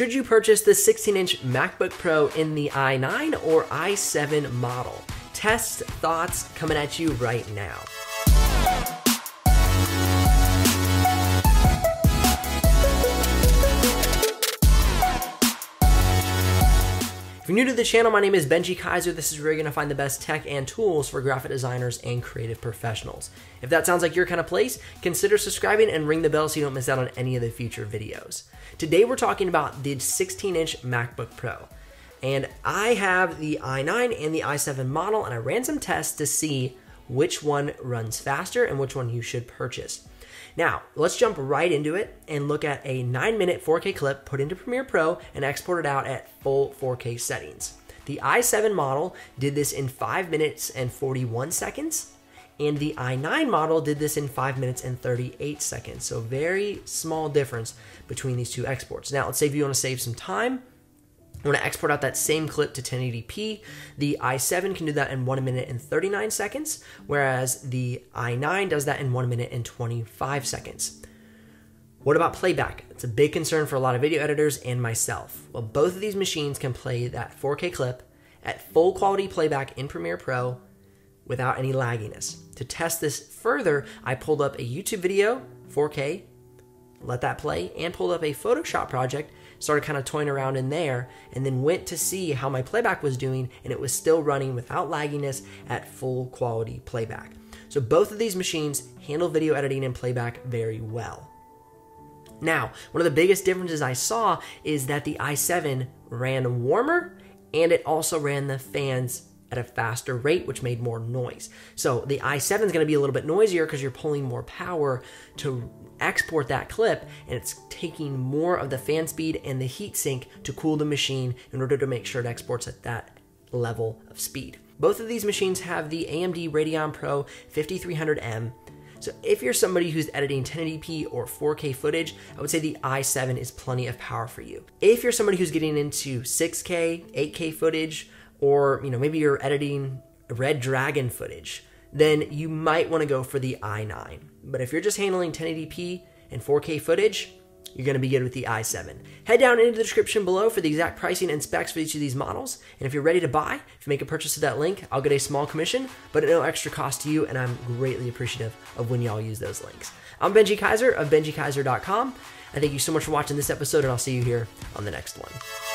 Should you purchase the 16-inch MacBook Pro in the i9 or i7 model? Tests, thoughts coming at you right now. If you're new to the channel, my name is Benji Kaiser. This is where you're gonna find the best tech and tools for graphic designers and creative professionals. If that sounds like your kind of place, consider subscribing and ring the bell so you don't miss out on any of the future videos. Today we're talking about the 16-inch MacBook Pro. And I have the i9 and the i7 model, and I ran some tests to see which one runs faster and which one you should purchase. Now, let's jump right into it and look at a 9-minute 4K clip put into Premiere Pro and exported out at full 4K settings. The i7 model did this in 5 minutes and 41 seconds, and the i9 model did this in 5 minutes and 38 seconds. So very small difference between these two exports. Now, let's say if you want to save some time, you want to export out that same clip to 1080p. The i7 can do that in 1 minute and 39 seconds, whereas the i9 does that in 1 minute and 25 seconds. What about playback? It's a big concern for a lot of video editors and myself. Well, both of these machines can play that 4K clip at full quality playback in Premiere Pro without any lagginess. To test this further, I pulled up a YouTube video, 4K, let that play, and pulled up a Photoshop project, started kind of toying around in there, and then went to see how my playback was doing, and it was still running without lagginess at full quality playback. So both of these machines handle video editing and playback very well. Now, one of the biggest differences I saw is that the i7 ran warmer, and it also ran the fans at a faster rate, which made more noise. So the i7 is gonna be a little bit noisier because you're pulling more power to export that clip, and it's taking more of the fan speed and the heat sink to cool the machine in order to make sure it exports at that level of speed. Both of these machines have the AMD Radeon Pro 5300M. So if you're somebody who's editing 1080p or 4K footage, I would say the i7 is plenty of power for you. If you're somebody who's getting into 6K, 8K footage, or maybe you're editing Red Dragon footage, then you might want to go for the i9. But if you're just handling 1080p and 4K footage, you're going to be good with the i7. Head down into the description below for the exact pricing and specs for each of these models. And if you're ready to buy, if you make a purchase of that link, I'll get a small commission, but at no extra cost to you, and I'm greatly appreciative of when y'all use those links. I'm Benji Kaiser of BenjiKaiser.com. I thank you so much for watching this episode, and I'll see you here on the next one.